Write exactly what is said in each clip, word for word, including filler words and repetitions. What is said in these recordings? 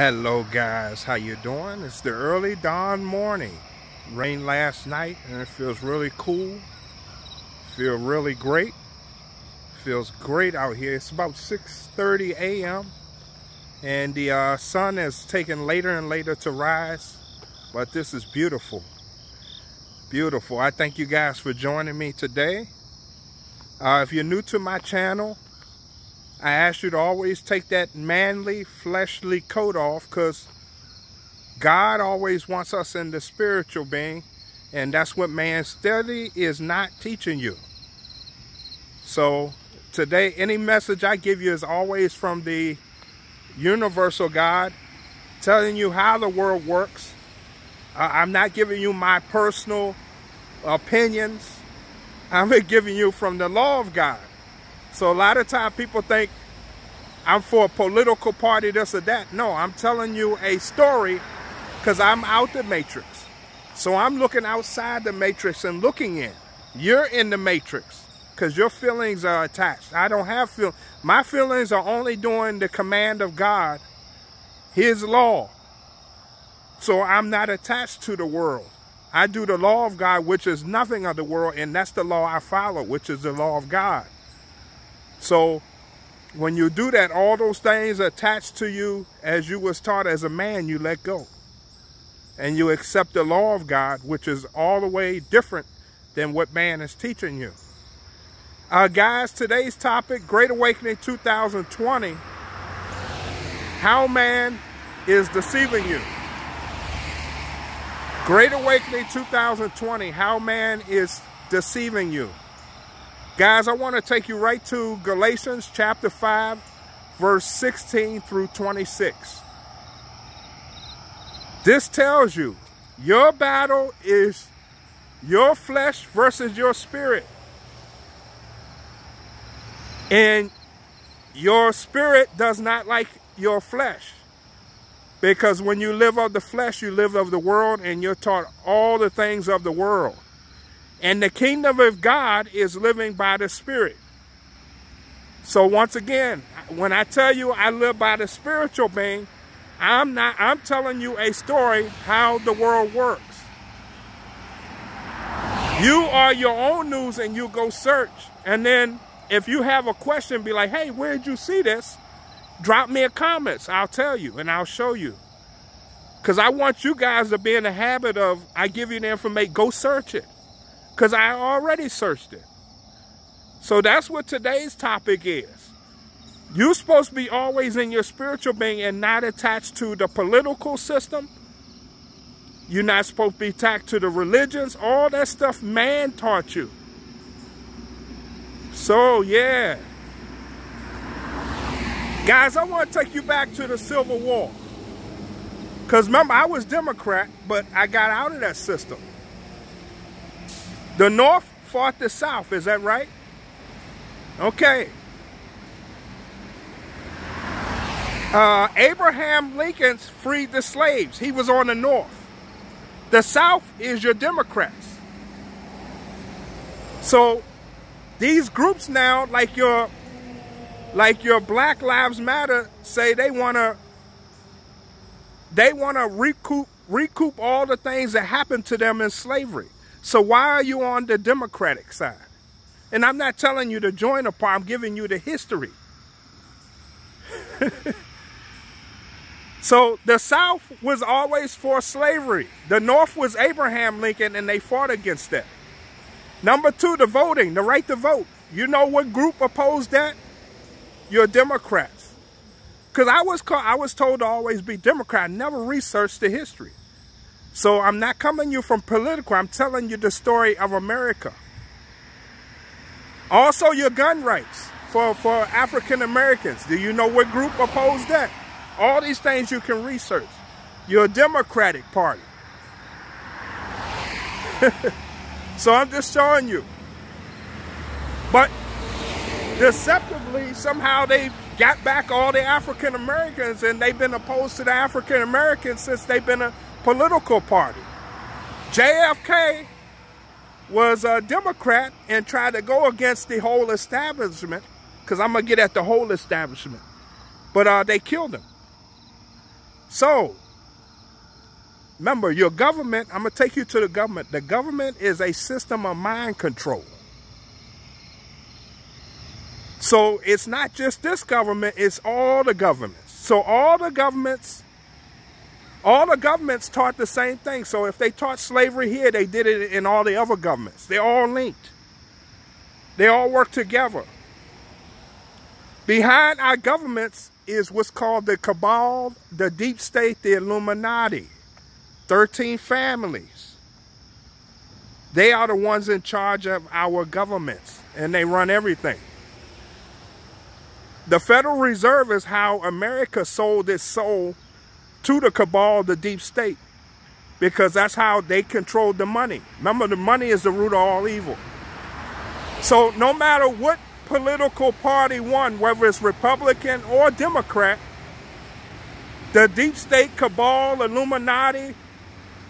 Hello guys, how you doing? It's the early dawn morning. Rained last night and it feels really cool. Feel really great. Feels great out here. It's about six thirty a m and the uh, sun is taking later and later to rise. But this is beautiful. Beautiful. I thank you guys for joining me today. Uh, if you're new to my channel, I ask you to always take that manly, fleshly coat off, because God always wants us in the spiritual being, and that's what man's study is not teaching you. So today, any message I give you is always from the universal God, telling you how the world works. Uh, I'm not giving you my personal opinions. I'm giving you from the law of God. So a lot of times people think I'm for a political party, this or that. No, I'm telling you a story because I'm out the matrix. So I'm looking outside the matrix and looking in. You're in the matrix because your feelings are attached. I don't have feelings. My feelings are only doing the command of God, His law. So I'm not attached to the world. I do the law of God, which is nothing of the world, and that's the law I follow, which is the law of God. So when you do that, all those things attached to you as you was taught as a man, you let go. And you accept the law of God, which is all the way different than what man is teaching you. Uh, guys, today's topic, Great Awakening two thousand twenty. How man is deceiving you. Great Awakening two thousand twenty, how man is deceiving you. Guys, I want to take you right to Galatians chapter five, verse sixteen through twenty-six. This tells you your battle is your flesh versus your spirit. And your spirit does not like your flesh. Because when you live of the flesh, you live of the world, and you're taught all the things of the world. And the kingdom of God is living by the Spirit. So once again, when I tell you I live by the spiritual being, I'm not, I'm telling you a story how the world works. You are your own news and you go search. And then if you have a question, be like, hey, where did you see this? Drop me a comment. I'll tell you and I'll show you. Because I want you guys to be in the habit of, I give you the information, go search it. Because I already searched it. So that's what today's topic is. You're supposed to be always in your spiritual being and not attached to the political system. You're not supposed to be attached to the religions. All that stuff man taught you. So, yeah. Guys, I want to take you back to the Civil War. Because remember, I was Democrat, but I got out of that system. The North fought the South, is that right? Okay. Uh, Abraham Lincoln freed the slaves. He was on the North. The South is your Democrats. So these groups now, like your, like your Black Lives Matter, say they wanna, they wanna recoup, recoup all the things that happened to them in slavery. So why are you on the Democratic side? And I'm not telling you to join a party. I'm giving you the history. So the South was always for slavery. The North was Abraham Lincoln, and they fought against that. Number two, the voting, the right to vote. You know what group opposed that? Your Democrats. Because I was, called, I was told to always be Democrat. I never researched the history. So I'm not coming you from political. I'm telling you the story of America. Also your gun rights for, for African Americans. Do you know what group opposed that? All these things you can research. Your Democratic Party. So I'm just showing you. But deceptively, somehow they got back all the African Americans, and they've been opposed to the African Americans since they've been a political party. J F K was a Democrat and tried to go against the whole establishment, because I'm going to get at the whole establishment. But uh, they killed him. So, remember, your government, I'm going to take you to the government. The government is a system of mind control. So it's not just this government, it's all the governments. So all the governments, all the governments taught the same thing. So if they taught slavery here, they did it in all the other governments. They're all linked. They all work together. Behind our governments is what's called the cabal, the deep state, the Illuminati, thirteen families. They are the ones in charge of our governments, and they run everything. The Federal Reserve is how America sold its soul to the cabal, the deep state, because that's how they controlled the money. Remember, the money is the root of all evil. So no matter what political party won, whether it's Republican or Democrat, the deep state, cabal, Illuminati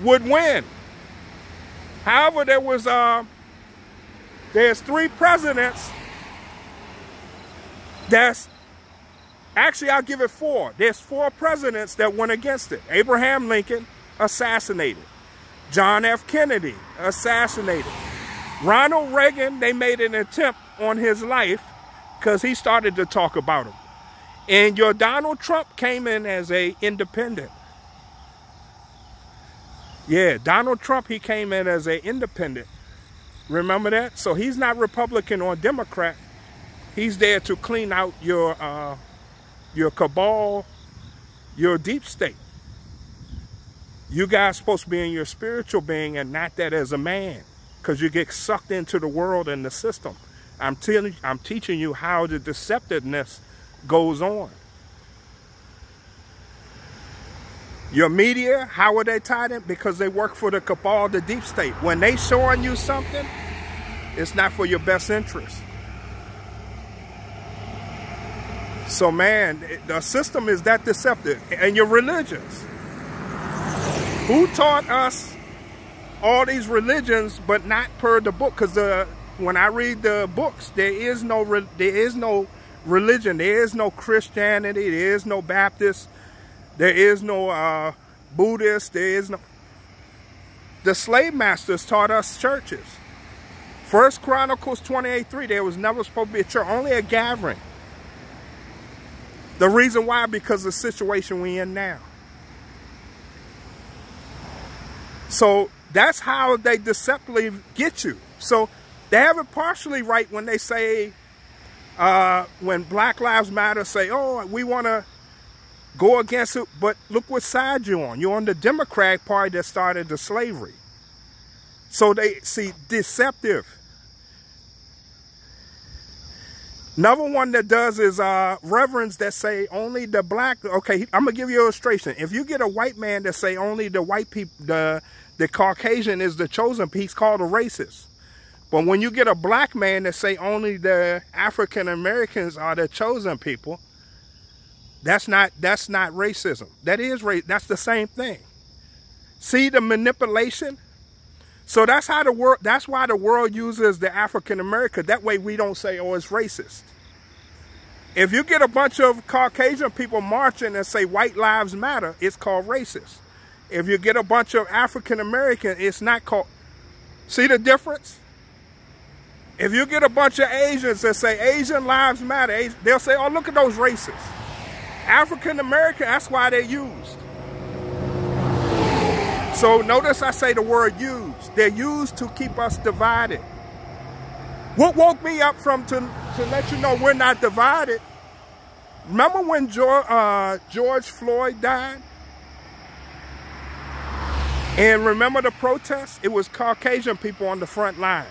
would win. However, there was uh, there's three presidents. That's, actually I'll give it four. There's four presidents that went against it. Abraham Lincoln, assassinated. John F. Kennedy, assassinated. Ronald Reagan, they made an attempt on his life because he started to talk about him. And your Donald Trump came in as a independent. Yeah, Donald Trump, he came in as a independent. Remember that? So he's not Republican or Democrat. He's there to clean out your, uh, your cabal, your deep state. You guys are supposed to be in your spiritual being and not that as a man, because you get sucked into the world and the system. I'm, te I'm teaching you how the deceptiveness goes on. Your media, how are they tied in? Because they work for the cabal, the deep state. When they showing you something, it's not for your best interest. So man, the system is that deceptive. And your religions. Who taught us all these religions, but not per the book? Because the when I read the books, there is no there is no religion. There is no Christianity. There is no Baptist. There is no uh, Buddhist. There is no. The slave masters taught us churches. First Chronicles twenty-eight three. There was never supposed to be a church, only a gathering. The reason why, because of the situation we're in now. So that's how they deceptively get you. So they have it partially right when they say, uh, when Black Lives Matter say, oh, we want to go against it, but look what side you're on. You're on the Democratic Party that started the slavery. So they, see, deceptive. Another one that does is uh, reverends that say only the black. Okay, I'm gonna give you an illustration. If you get a white man that say only the white people, the the Caucasian is the chosen, he's called a racist. But when you get a black man that say only the African Americans are the chosen people, that's not that's not racism. That is race. That's the same thing. See the manipulation. So that's how the world, that's why the world uses the African American. That way we don't say, oh, it's racist. If you get a bunch of Caucasian people marching and say white lives matter, it's called racist. If you get a bunch of African American, it's not called. See the difference? If you get a bunch of Asians that say Asian lives matter, they'll say, oh, look at those racists. African American, that's why they're used. So notice I say the word used. They're used to keep us divided. What woke me up from to, to let you know we're not divided, remember when George, uh, George Floyd died? And remember the protests? It was Caucasian people on the front lines.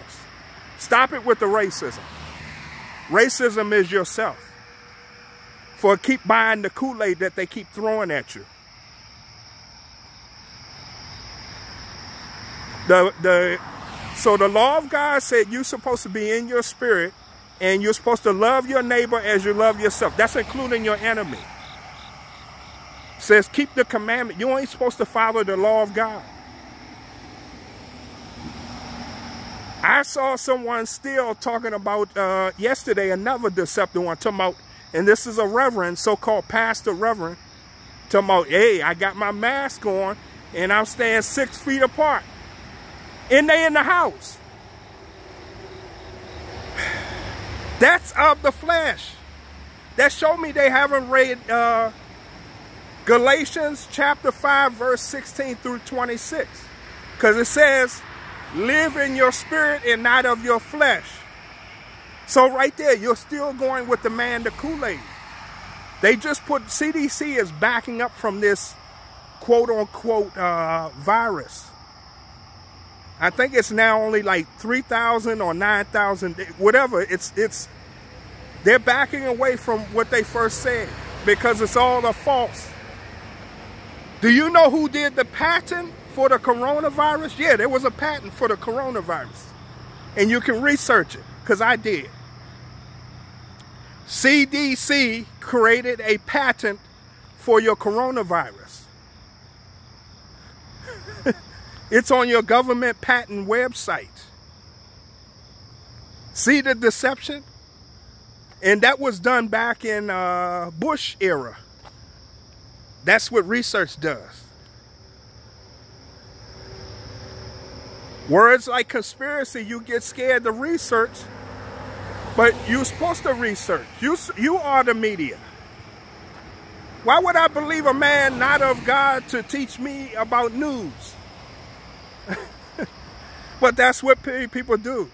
Stop it with the racism. Racism is yourself. For keep buying the Kool-Aid that they keep throwing at you. The, the, so the law of God said you're supposed to be in your spirit and you're supposed to love your neighbor as you love yourself. That's including your enemy. It says keep the commandment. You ain't supposed to follow the law of God. I saw someone still talking about uh, yesterday, another deceptive one, talking about, and this is a reverend, so-called pastor reverend, Talking about, hey, I got my mask on and I'm staying six feet apart. And they in the house. That's of the flesh. That showed me they haven't read uh, Galatians chapter five, verse sixteen through twenty-six. Because it says, live in your spirit and not of your flesh. So right there, you're still going with the man, the Kool-Aid. They just put, C D C is backing up from this quote-unquote uh, virus. I think it's now only like three thousand or nine thousand, whatever. It's, it's, they're backing away from what they first said because it's all a false. Do you know who did the patent for the coronavirus? Yeah, there was a patent for the coronavirus. And you can research it, because I did. C D C created a patent for your coronavirus. It's on your government patent website. See the deception? And that was done back in uh, Bush era. That's what research does. Words like conspiracy, you get scared to research, but you're supposed to research. You, you are the media. Why would I believe a man not of God to teach me about news? But that's what people do.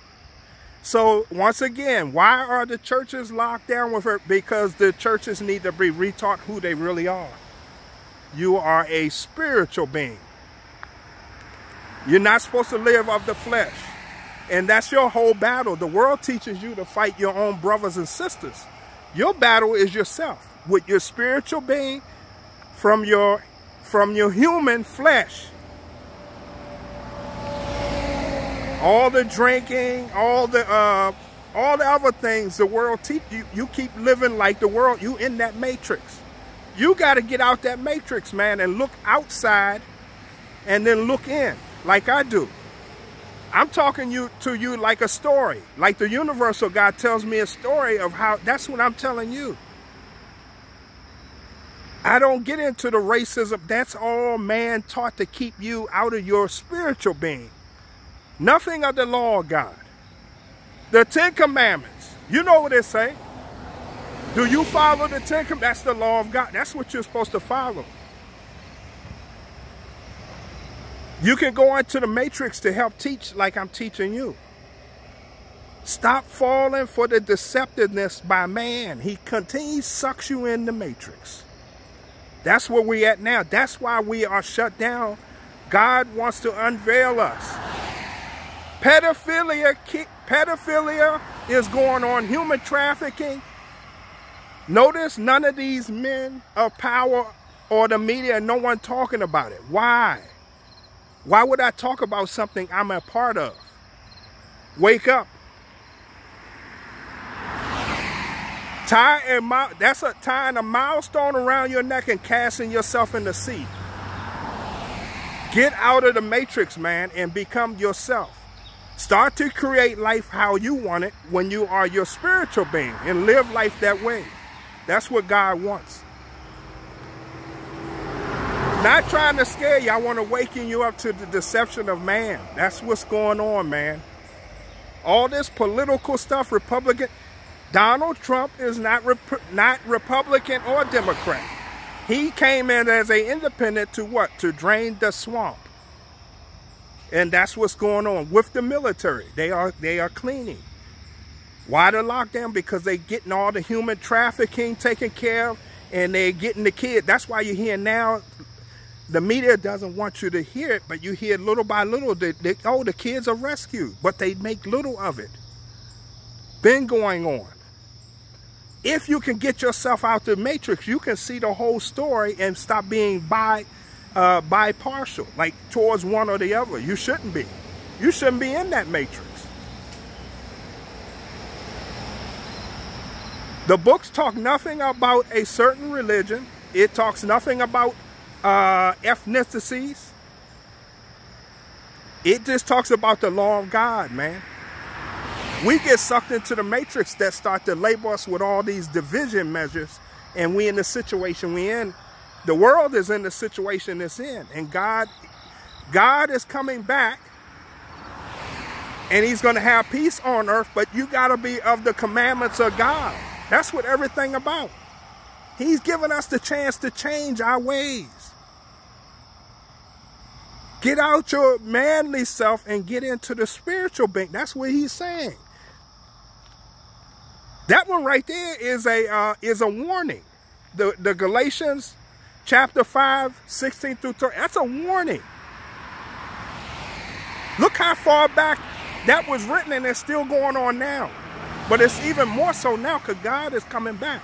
So once again, why are the churches locked down with her? Because the churches need to be retaught who they really are. You are a spiritual being. You're not supposed to live of the flesh. And that's your whole battle. The world teaches you to fight your own brothers and sisters. Your battle is yourself, with your spiritual being, from your, from your human flesh. All the drinking, all the uh, all the other things the world teach you. You keep living like the world. You in that matrix. You got to get out that matrix, man, and look outside, and then look in, like I do. I'm talking you to you like a story, like the universal God tells me a story of how. That's what I'm telling you. I don't get into the racism. That's all man taught to keep you out of your spiritual being. Nothing of the law of God. The Ten Commandments. You know what they say. Do you follow the Ten Commandments? That's the law of God. That's what you're supposed to follow. You can go into the matrix to help teach like I'm teaching you. Stop falling for the deceptiveness by man. He continues, sucks you in the matrix. That's where we're at now. That's why we are shut down. God wants to unveil us. Pedophilia, pedophilia is going on, human trafficking. Notice none of these men of power or the media, no one talking about it. Why? Why would I talk about something I'm a part of? Wake up. Tie a, that's a, tying a milestone around your neck and casting yourself in the sea. Get out of the matrix, man, and become yourself. Start to create life how you want it when you are your spiritual being, and live life that way. That's what God wants. Not trying to scare you. I want to waken you up to the deception of man. That's what's going on, man. All this political stuff, Republican. Donald Trump is not, rep not Republican or Democrat. He came in as an independent to what? To drain the swamp. And that's what's going on with the military. They are they are cleaning. Why the lockdown? Because they're getting all the human trafficking taken care of, and they're getting the kids. That's why you hear now, the media doesn't want you to hear it, but you hear little by little, they, they, oh, the kids are rescued, but they make little of it. Been going on. If you can get yourself out the matrix, you can see the whole story and stop being by. Uh, by partial, like towards one or the other. You shouldn't be. You shouldn't be in that matrix. The books talk nothing about a certain religion. It talks nothing about uh, ethnicities. It just talks about the law of God, man. We get sucked into the matrix that start to label us with all these division measures, and we in the situation we in. The world is in the situation it's in, and God, God is coming back, and he's going to have peace on earth, but you got to be of the commandments of God. That's what everything about. He's given us the chance to change our ways. Get out your manly self and get into the spiritual being. That's what he's saying. That one right there is a uh, is a warning. The the Galatians chapter five, sixteen through thirty. That's a warning. Look how far back that was written, and it's still going on now. But it's even more so now because God is coming back.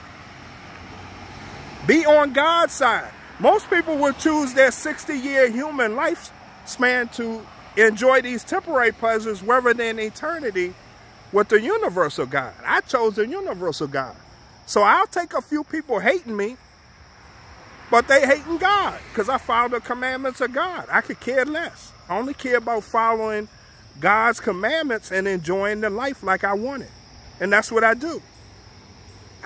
Be on God's side. Most people will choose their sixty-year human lifespan to enjoy these temporary pleasures rather than eternity with the universal God. I chose the universal God. So I'll take a few people hating me, but they hating God because I follow the commandments of God. I could care less. I only care about following God's commandments and enjoying the life like I want it. And that's what I do.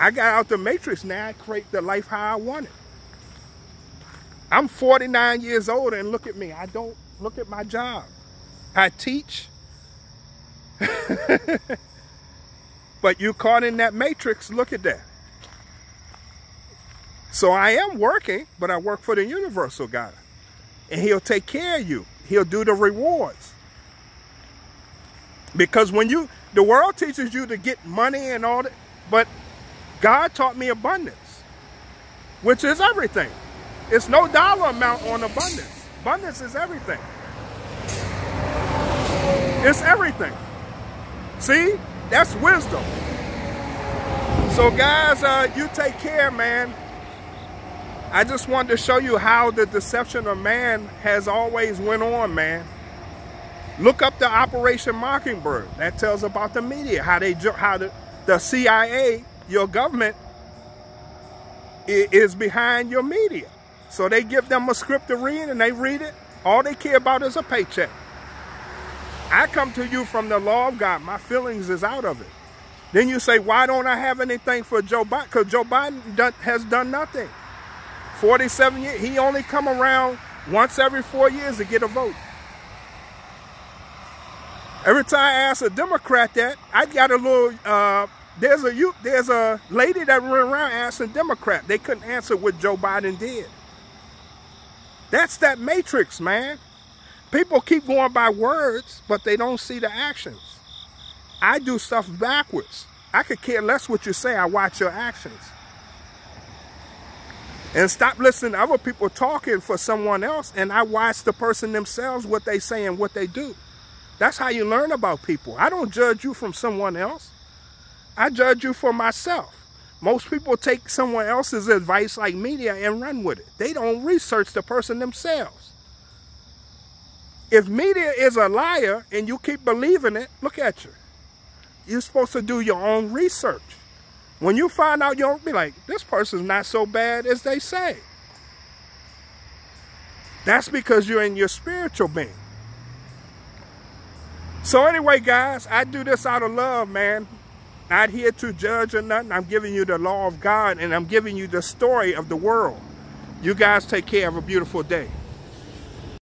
I got out the matrix now. I create the life how I want it. I'm forty-nine years old, and look at me. I don't look at my job. I teach. But you caught in that matrix. Look at that. So I am working, but I work for the universal God. And he'll take care of you. He'll do the rewards. Because when you, the world teaches you to get money and all that, but God taught me abundance, which is everything. It's no dollar amount on abundance. Abundance is everything. It's everything. See? That's wisdom. So guys, uh, you take care, man. I just wanted to show you how the deception of man has always went on, man. Look up the Operation Mockingbird. That tells about the media, how they, how the, the C I A, your government, is behind your media. So they give them a script to read and they read it. All they care about is a paycheck. I come to you from the law of God. My feelings is out of it. Then you say, why don't I have anything for Joe Biden? Because Joe Biden done, has done nothing. forty-seven years. He only come around once every four years to get a vote. Every time I ask a Democrat that, I got a little... Uh, there's, a, there's a lady that ran around asking Democrat. They couldn't answer what Joe Biden did. That's that matrix, man. People keep going by words, but they don't see the actions. I do stuff backwards. I could care less what you say. I watch your actions. And stop listening to other people talking for someone else, and I watch the person themselves, what they say and what they do. That's how you learn about people. I don't judge you from someone else. I judge you for myself. Most people take someone else's advice like media and run with it. They don't research the person themselves. If media is a liar and you keep believing it, look at you. You're supposed to do your own research. When you find out, you'll be like, this person's not so bad as they say. That's because you're in your spiritual being. So anyway, guys, I do this out of love, man. Not here to judge or nothing. I'm giving you the law of God, and I'm giving you the story of the world. You guys take care. Have a beautiful day.